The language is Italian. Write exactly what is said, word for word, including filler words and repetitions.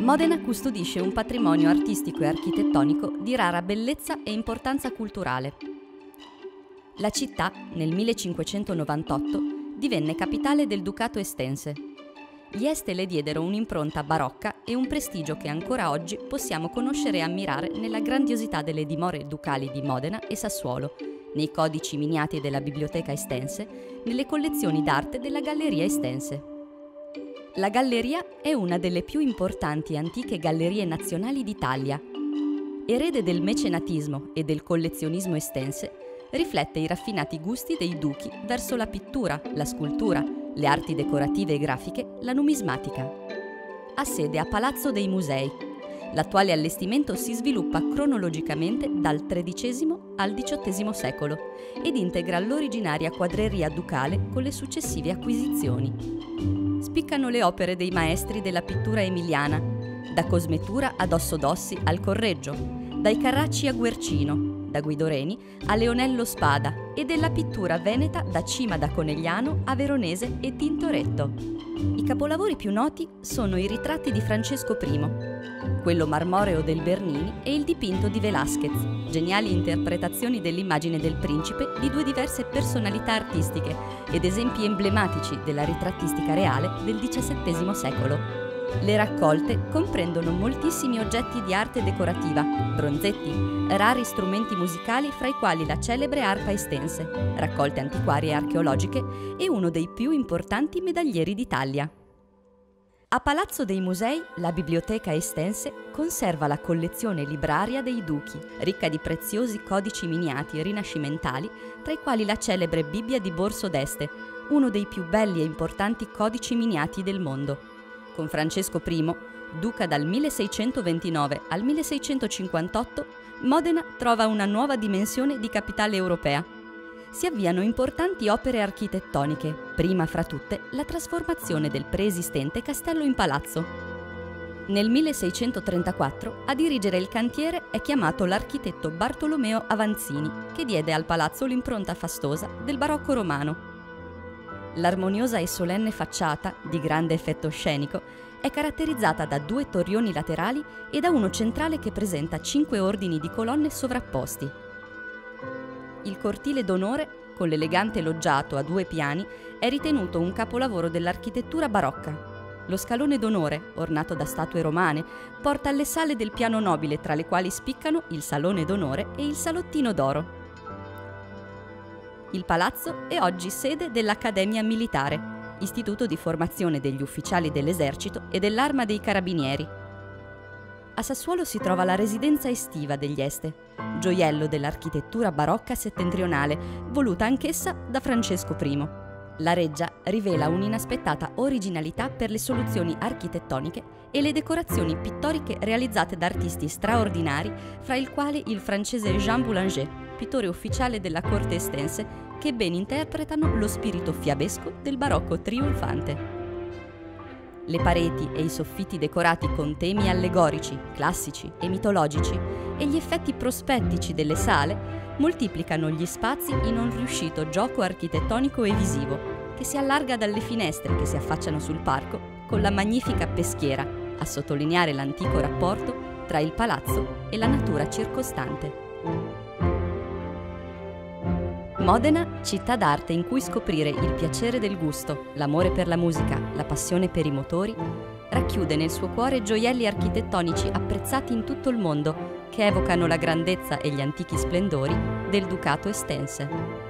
Modena custodisce un patrimonio artistico e architettonico di rara bellezza e importanza culturale. La città, nel millecinquecentonovantotto, divenne capitale del Ducato Estense. Gli Este le diedero un'impronta barocca e un prestigio che ancora oggi possiamo conoscere e ammirare nella grandiosità delle dimore ducali di Modena e Sassuolo, nei codici miniati della Biblioteca Estense, nelle collezioni d'arte della Galleria Estense. La Galleria è una delle più importanti e antiche gallerie nazionali d'Italia. Erede del mecenatismo e del collezionismo estense, riflette i raffinati gusti dei duchi verso la pittura, la scultura, le arti decorative e grafiche, la numismatica. Ha sede a Palazzo dei Musei. L'attuale allestimento si sviluppa cronologicamente dal tredicesimo al diciottesimo secolo ed integra l'originaria quadreria ducale con le successive acquisizioni. Spiccano le opere dei maestri della pittura emiliana, da Cosmetura ad Osso d'Ossi al Correggio, dai Carracci a Guercino, da Guido Reni a Leonello Spada e della pittura veneta da Cima da Conegliano a Veronese e Tintoretto. I capolavori più noti sono i ritratti di Francesco primo, quello marmoreo del Bernini e il dipinto di Velázquez, geniali interpretazioni dell'immagine del principe di due diverse personalità artistiche ed esempi emblematici della ritrattistica reale del diciassettesimo secolo. Le raccolte comprendono moltissimi oggetti di arte decorativa, bronzetti, rari strumenti musicali fra i quali la celebre Arpa Estense, raccolte antiquarie e archeologiche e uno dei più importanti medaglieri d'Italia. A Palazzo dei Musei, la Biblioteca Estense conserva la collezione libraria dei duchi, ricca di preziosi codici miniati rinascimentali, tra i quali la celebre Bibbia di Borso d'Este, uno dei più belli e importanti codici miniati del mondo. Con Francesco primo, duca dal milleseicentoventinove al milleseicentocinquantotto, Modena trova una nuova dimensione di capitale europea. Si avviano importanti opere architettoniche, prima fra tutte la trasformazione del preesistente castello in palazzo. Nel milleseicentotrentaquattro a dirigere il cantiere è chiamato l'architetto Bartolomeo Avanzini, che diede al palazzo l'impronta fastosa del barocco romano. L'armoniosa e solenne facciata, di grande effetto scenico, è caratterizzata da due torrioni laterali e da uno centrale che presenta cinque ordini di colonne sovrapposti. Il cortile d'onore, con l'elegante loggiato a due piani, è ritenuto un capolavoro dell'architettura barocca. Lo scalone d'onore, ornato da statue romane, porta alle sale del piano nobile, tra le quali spiccano il salone d'onore e il salottino d'oro. Il palazzo è oggi sede dell'Accademia Militare, istituto di formazione degli ufficiali dell'esercito e dell'arma dei carabinieri. A Sassuolo si trova la residenza estiva degli Este, gioiello dell'architettura barocca settentrionale, voluta anch'essa da Francesco primo. La reggia rivela un'inaspettata originalità per le soluzioni architettoniche e le decorazioni pittoriche realizzate da artisti straordinari, fra i quali il francese Jean Boulanger, pittore ufficiale della corte estense, che ben interpretano lo spirito fiabesco del barocco trionfante. Le pareti e i soffitti decorati con temi allegorici, classici e mitologici e gli effetti prospettici delle sale moltiplicano gli spazi in un riuscito gioco architettonico e visivo, che si allarga dalle finestre che si affacciano sul parco con la magnifica peschiera, a sottolineare l'antico rapporto tra il palazzo e la natura circostante. Modena, città d'arte in cui scoprire il piacere del gusto, l'amore per la musica, la passione per i motori, racchiude nel suo cuore gioielli architettonici apprezzati in tutto il mondo, che evocano la grandezza e gli antichi splendori del Ducato Estense.